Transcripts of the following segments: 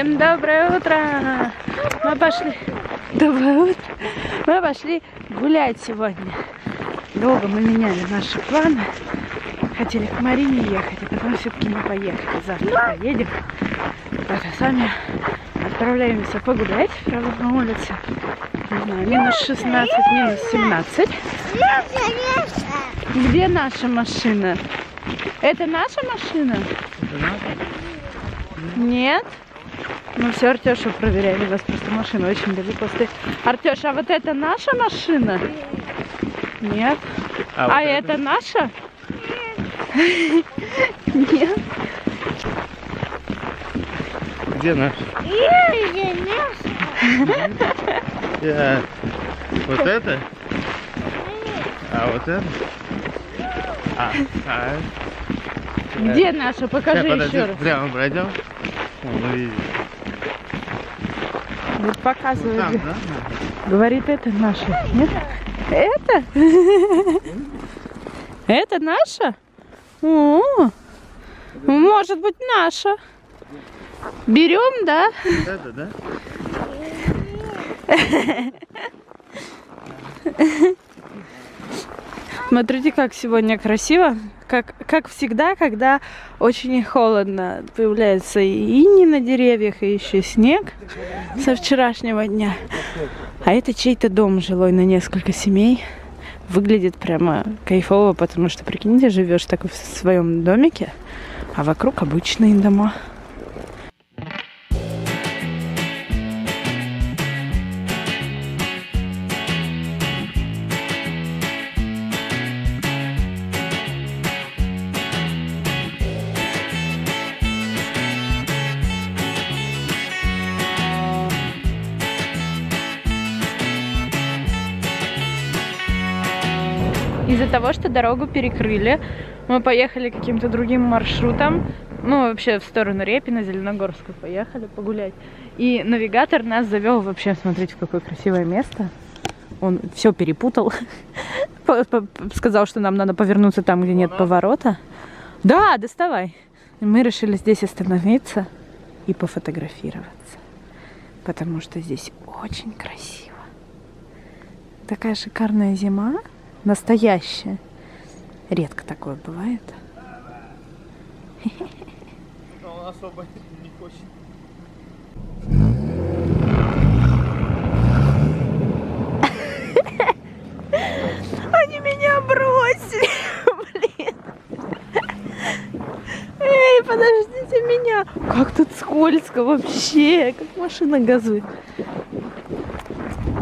Всем доброе утро! Мы пошли гулять сегодня. Долго мы меняли наши планы. Хотели к Марине ехать, а потом все-таки не поехали. Завтра поедем. Пока сами отправляемся погулять. Правда, на улице, не знаю, минус 16, минус 17. Где наша машина? Это наша машина? Нет? Мы все Артёшу проверяли, у вас просто машина очень далеко стоит. Артёша, а вот это наша машина? Нет. А это наша? Нет. Где наша? Вот это? А вот это? Где наша? Покажи еще раз. Прямо пройдем. Вот показывает. Вот там, да? Говорит, это наша. Нет? Это? Это наша? О, может быть, наша. Берем, да? Это, да? Смотрите, как сегодня красиво. Как всегда, когда очень холодно, появляется и иней на деревьях, и еще снег со вчерашнего дня. А это чей-то дом жилой на несколько семей. Выглядит прямо кайфово, потому что, прикиньте, живешь так в своем домике, а вокруг обычные дома. Из-за того, что дорогу перекрыли, мы поехали каким-то другим маршрутом. Ну, вообще, в сторону Репина, Зеленогорскую поехали погулять. И навигатор нас завел вообще, смотрите, в какое красивое место. Он все перепутал. Сказал, что нам надо повернуться там, где нет поворота. Да, доставай. Мы решили здесь остановиться и пофотографироваться. Потому что здесь очень красиво. Такая шикарная зима. Настоящее. Редко такое бывает. Но он особо не хочет. Они меня бросили, блин. Эй, подождите меня. Как тут скользко вообще, как машина газует.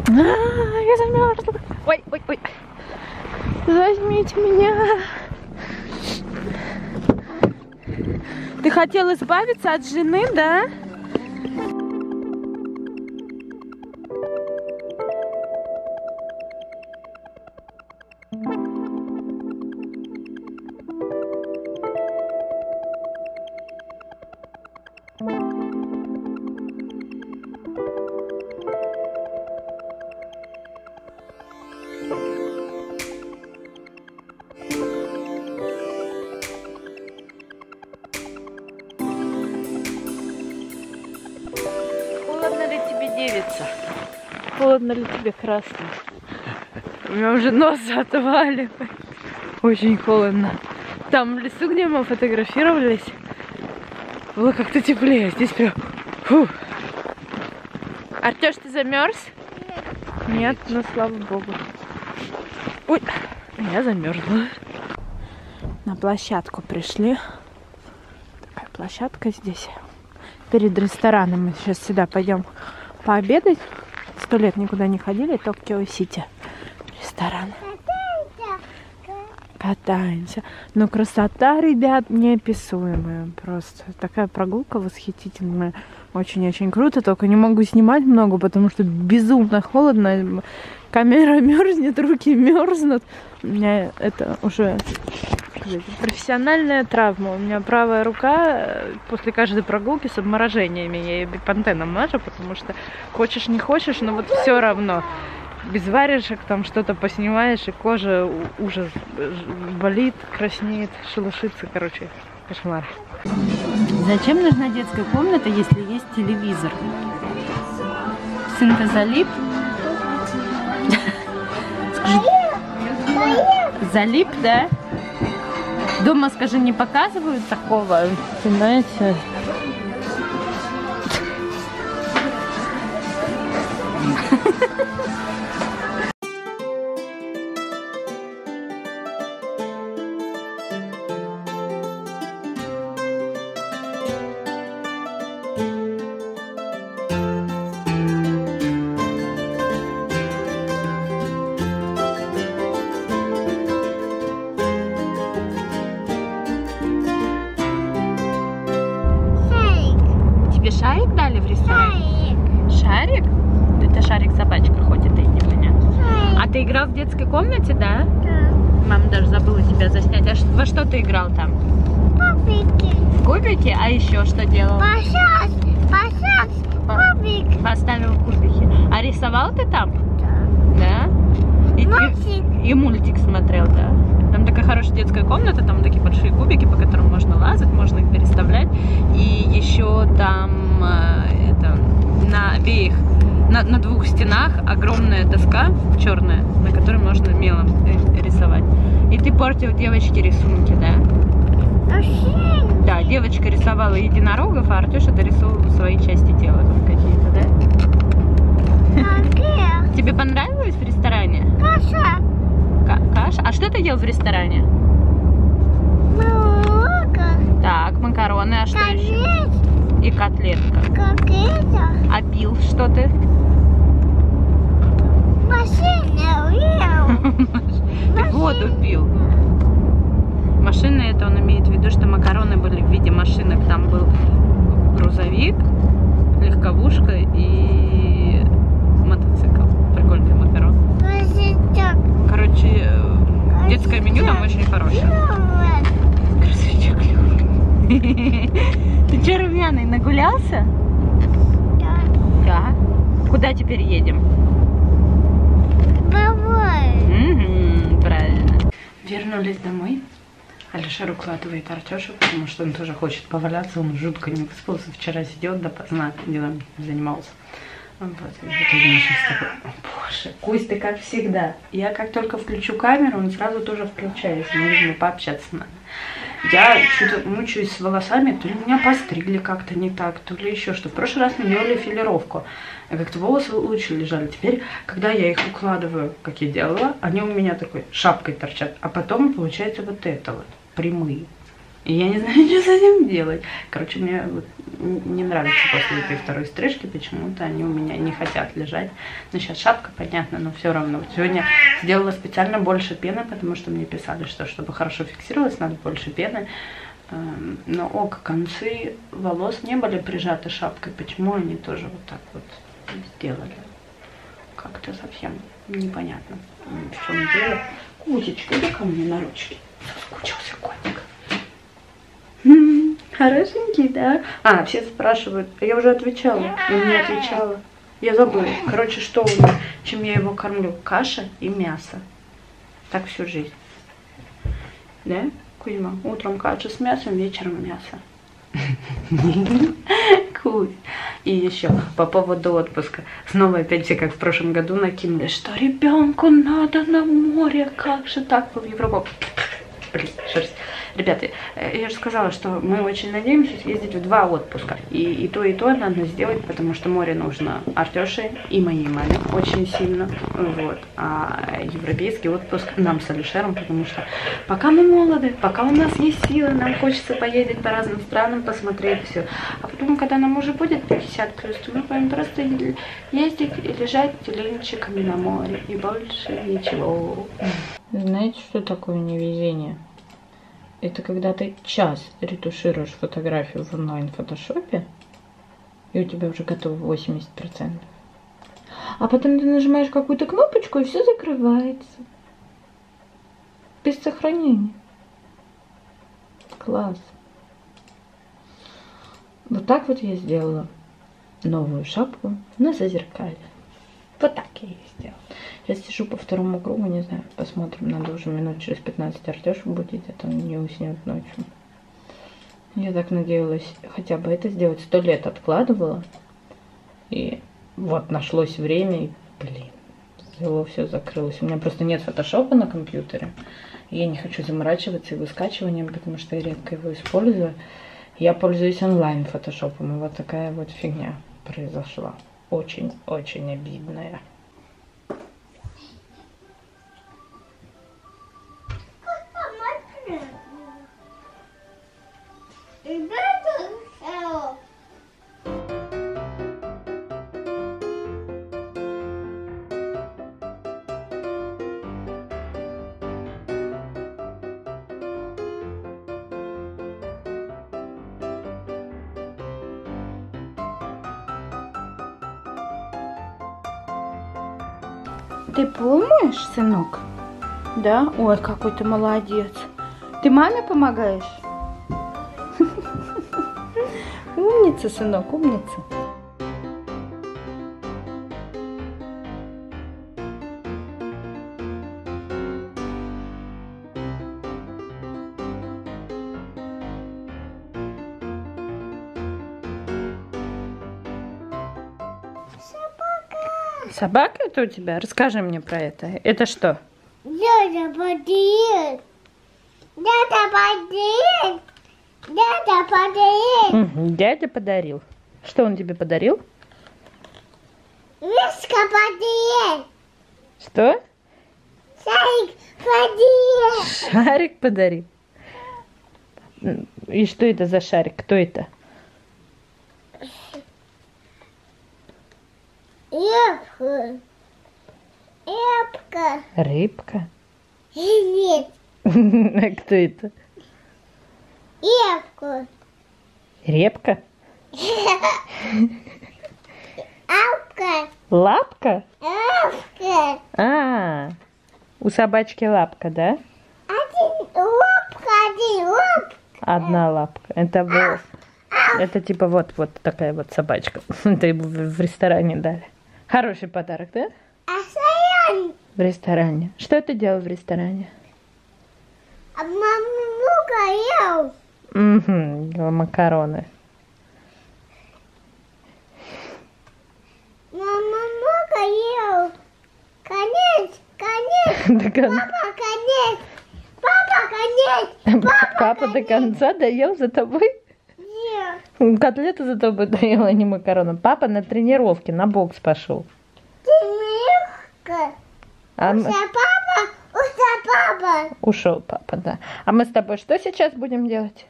А, я замерзла. Ой, ой, ой. Возьмите меня. Ты хотел избавиться от жены, да? Холодно ли тебе, красный? У меня уже нос отваливает. Очень холодно. Там в лесу, где мы фотографировались, было как-то теплее. Здесь прям... Фу. Артёш, ты замерз? Нет, ну слава богу. Ой, я замерзла. На площадку пришли. Такая площадка здесь. Перед рестораном мы сейчас сюда пойдем пообедать. 100 лет никуда не ходили. Токио-сити. Ресторан. Катаемся. Но красота, ребят, неописуемая. Просто такая прогулка восхитительная. Очень-очень круто. Только не могу снимать много, потому что безумно холодно. Камера мерзнет, руки мерзнут. У меня это уже профессиональная травма. У меня правая рука после каждой прогулки с обморожениями. Я ее бипантеном мажу, потому что хочешь не хочешь, но вот все равно. Без варежек там что-то поснимаешь, и кожа ужас болит, краснеет, шелушится, короче, кошмар. Зачем нужна детская комната, если есть телевизор. Сын-то залип? Залип, да? Дома, скажи, не показывают такого? Знаете? Шарик дали в ресторане? Шарик. Шарик? Это шарик, собачка ходит, и непонятно. Шарик. А ты играл в детской комнате, да? Да. Мама даже забыла тебя заснять. А во что ты играл там? Кубики. В кубики? А еще что делал? Кубик. Поставил кубики. А рисовал ты там? Да. Да? И мультик. И мультик смотрел, да. Там такая хорошая детская комната, там такие большие кубики, по которым можно лазать, можно их переставлять. И еще там это, на обеих, на двух стенах огромная доска черная, на которой можно мелом рисовать. И ты портил девочке рисунки, да? Да, девочка рисовала единорогов, а Артёша дорисовывал свои части тела там какие-то, да? Тебе понравилось в ресторане? Каша. А что ты ел в ресторане? Макароны. Так, макароны. А что еще? И котлетка. Котлета. А пил что ты? Машина ел. Ты воду пил. Машина, это он имеет в виду, что макароны были в виде машинок. Там был грузовик, легковушка и мотоцикл. Прикольный макарон. Короче, детское меню там очень хорошее. Красавчик. Ты че, румяный, нагулялся? Да. Да. Куда теперь едем? Домой. Правильно. Вернулись домой. Алишер укладывает Артёшу, потому что он тоже хочет поваляться. Он жутко не выспался. Вчера сидел допоздна, делом занимался. Вот, боже, Кусь, ты как всегда. Я как только включу камеру, он сразу тоже включается. Нужно пообщаться с нами. Я что-то мучаюсь с волосами. То ли меня постригли как-то не так, то ли еще что. В прошлый раз мне делали филировку. Как-то волосы лучше лежали. Теперь, когда я их укладываю, как я делала, они у меня такой шапкой торчат. А потом получается вот это вот, прямые. И я не знаю, что с этим делать. Короче, мне вот не нравится после этой второй стрижки. Почему-то они у меня не хотят лежать. Ну, сейчас шапка, понятно, но все равно. Вот сегодня сделала специально больше пены, потому что мне писали, что чтобы хорошо фиксировалось, надо больше пены. Но концы волос не были прижаты шапкой. Почему они тоже вот так вот сделали? Как-то совсем непонятно, в чем дело. Кутечка, иди ко мне на ручки. Соскучился котик. Хорошенький, да? А, все спрашивают. Я уже отвечала. Я не отвечала. Я забыла. Короче, что у меня, чем я его кормлю? Каша и мясо. Так всю жизнь. Да, Кузьма? Утром каша с мясом, вечером мясо. Кузь. И еще по поводу отпуска. Снова опять все, как в прошлом году, на Кимле. Что ребенку надо на море? Как же так? В Европу. Блин, шерсть. Ребята, я же сказала, что мы очень надеемся съездить в два отпуска. И то надо сделать, потому что море нужно Артёше и моей маме очень сильно. Вот. А европейский отпуск нам с Алишером, потому что пока мы молоды, пока у нас есть силы, нам хочется поездить по разным странам, посмотреть все. А потом, когда нам уже будет 50+, то мы будем просто ездить и лежать тюленчиками на море. И больше ничего. Знаете, что такое невезение? Это когда ты час ретушируешь фотографию в онлайн-фотошопе, и у тебя уже готово 80%. А потом ты нажимаешь какую-то кнопочку, и все закрывается. Без сохранения. Класс. Вот так вот я сделала новую шапку на зазеркалье. Вот так я ее сделала. Сейчас сижу по второму кругу, не знаю, посмотрим. Надо уже минут через 15 Артёшу будить, а то он не уснет ночью. Я так надеялась хотя бы это сделать. 100 лет откладывала. И вот нашлось время. И, блин, его все закрылось. У меня просто нет фотошопа на компьютере. Я не хочу заморачиваться и выскачиванием, потому что я редко его использую. Я пользуюсь онлайн фотошопом. И вот такая вот фигня произошла. Очень-очень обидная. Ты помоешь, сынок? Да? Ой, какой ты молодец. Ты маме помогаешь? Умница, сынок, умница. Собака это у тебя? Расскажи мне про это. Это что? Дядя подарил. Дядя подарил. Что он тебе подарил? Мишка подарил. Что? Шарик подарил. Шарик подарил. И что это за шарик? Кто это? Рыбка. Рыбка. Рыбка? Нет. А кто это? Репку. Репка? Лапка. Лапка? Лапка. А, у собачки лапка, да? Один лапка. Одна лапка. Это было... Это типа вот такая вот собачка. Это ему в ресторане дали. Хороший подарок, да? В ресторане. Что ты делал в ресторане? Мама ел макароны. Мама ел. Конец. Папа, конец. Папа до конца доел за тобой? Нет. Котлету за тобой доел, а не макароны. Папа на тренировке, на бокс пошел. Тренировка. Ушел папа. Ушел папа, да. А мы с тобой что сейчас будем делать?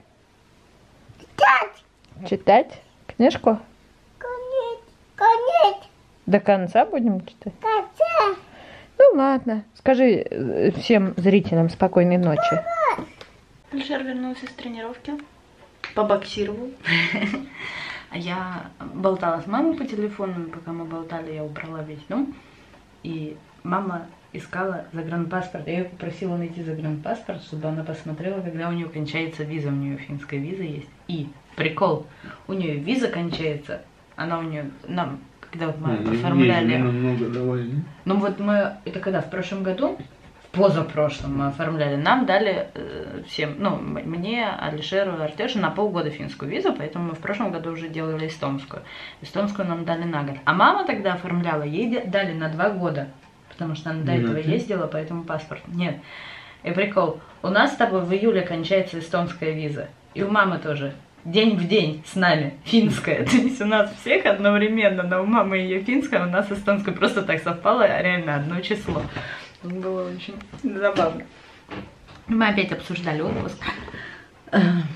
Читать. Читать? Книжку? Конец. До конца будем читать? До конца. Ну ладно. Скажи всем зрителям спокойной ночи. Папа. Алишер вернулся с тренировки. Побоксировал. Я болтала с мамой по телефону. Пока мы болтали, я убрала весь дом. И мама искала загранпаспорт. Я ее попросила найти загранпаспорт, чтобы она посмотрела, когда у нее кончается виза. У нее финская виза есть. И прикол, у нее виза кончается. Она у нее, нам, когда вот мы оформляли... Много давали. Ну вот мы, это когда, в прошлом году, в позапрошлом мы оформляли, нам дали всем, ну, мне, Алишеру и Артёше на полгода финскую визу, поэтому мы в прошлом году уже делали эстонскую. Эстонскую нам дали на год. А мама тогда оформляла, ей дали на 2 года. Потому что она до этого ездила, поэтому паспорт нет. И прикол, у нас с тобой в июле кончается эстонская виза. И у мамы тоже. День в день с нами финская. То есть у нас всех одновременно, но у мамы ее финская, у нас эстонская. Просто так совпало, реально одно число. Было очень забавно. Мы опять обсуждали отпуск.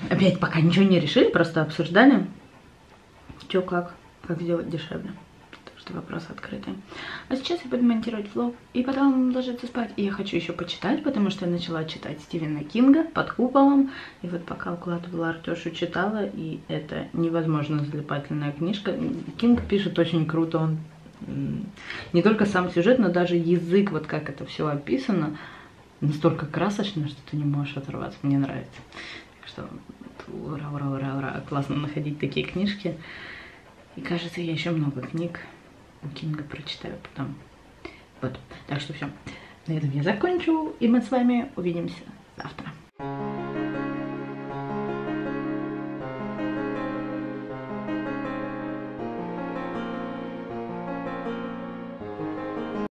Опять пока ничего не решили, просто обсуждали, что как сделать дешевле. Что вопрос открытый. А сейчас я буду монтировать влог и потом ложиться спать. И я хочу еще почитать, потому что я начала читать Стивена Кинга «Под куполом». И вот пока укладывала Артёшу, читала, и это невозможно залипательная книжка. Кинг пишет очень круто. Он не только сам сюжет, но даже язык, вот как это все описано, настолько красочно, что ты не можешь оторваться. Мне нравится. Так что ура-ура-ура-ура. Классно находить такие книжки. И кажется, я еще много книг Кинга прочитаю потом. Вот. Так что все. На этом я закончу. И мы с вами увидимся завтра.